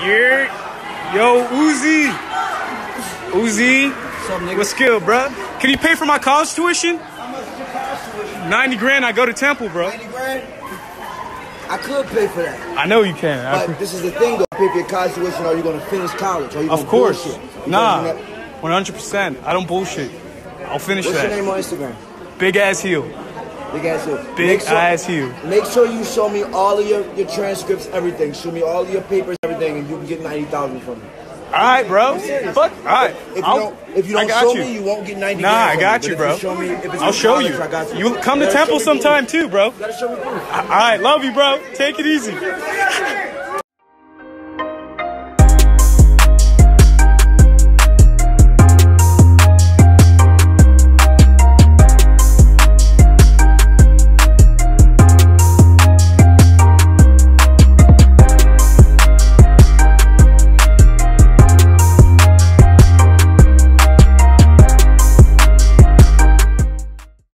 Yeah. Yo, Uzi. Uzi. What's up, nigga? What's good, bro? Can you pay for my college tuition? How much is your college tuition? 90 grand. I go to Temple, bro. 90 grand? I could pay for that. I know you can. But this is the thing, though. Pay for your college tuition, or you're going to finish college. Or you gonna of course. Bullshit? Nah. 100%. I don't bullshit. I'll finish that. What's your name on Instagram? Big Ass Heel. Big Ass Heel. Big Ass Heel. Make sure you show me all of your transcripts, everything. Show me all of your papers, everything, and you can get 90,000 from me. All right, bro. Fuck. All right. If you don't show me, you won't get 90. Nah, I got you, bro. I'll show you. You come to Temple sometime too, bro. All right, love you, bro. Take it easy.